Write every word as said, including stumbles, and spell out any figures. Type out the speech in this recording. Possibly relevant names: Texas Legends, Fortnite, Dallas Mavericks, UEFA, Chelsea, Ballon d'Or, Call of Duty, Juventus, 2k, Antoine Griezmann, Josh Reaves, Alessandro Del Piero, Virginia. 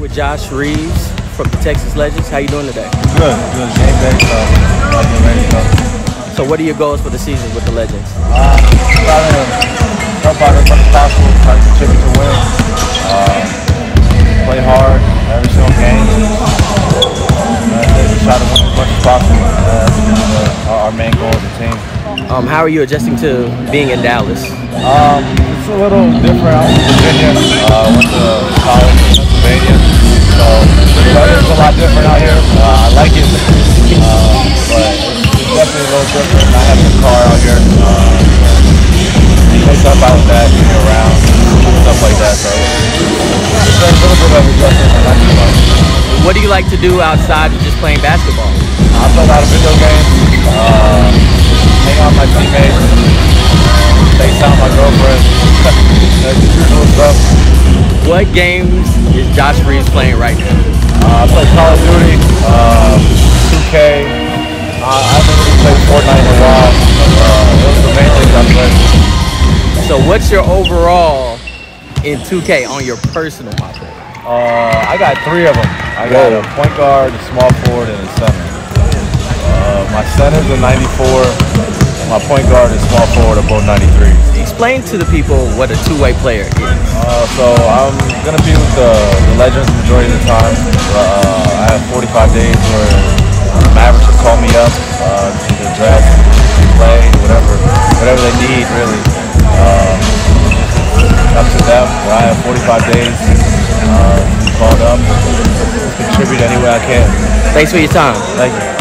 with Josh Reaves from the Texas Legends. How you doing today? Good, good. Game day, so what are your goals for the season with the Legends? Uh, trying to help out as much as possible, try to contribute to win. Uh, play hard every single game. Uh, try to win as much as possible. Uh, our, our main goal as a team. Um, how are you adjusting to being in Dallas? Um, it's a little different. I'm from Virginia. Uh, went to college in Pennsylvania, so it's a lot different out here. Uh, I like it, uh, but it's definitely a little different. Not having a car out here, uh, play stuff out with that, being around, stuff like that. So it's a little bit of adjustment, but not too much. What do you like to do outside of just playing basketball? I play a lot of video games. Uh, Hang out with my teammates, FaceTime my girlfriend, usual stuff. What games is Josh Reaves playing right now? Uh, I play Call of Duty, um, two K. Uh, I haven't really played Fortnite in a while. Uh, those are the main things I play. So what's your overall in two K on your personal model? Uh, I got three of them. I got Whoa. a point guard, a small forward, and a center. My center's a ninety-four, my point guard and small forward are both ninety-three. Explain to the people what a two-way player is. Uh, so I'm going to be with the, the Legends majority of the time. Uh, I have forty-five days where the Mavericks will call me up uh, to dress, play, whatever whatever they need, really. Uh, up to them. I have forty-five days uh, called up, contribute any way I can. Thanks for your time. Thank you.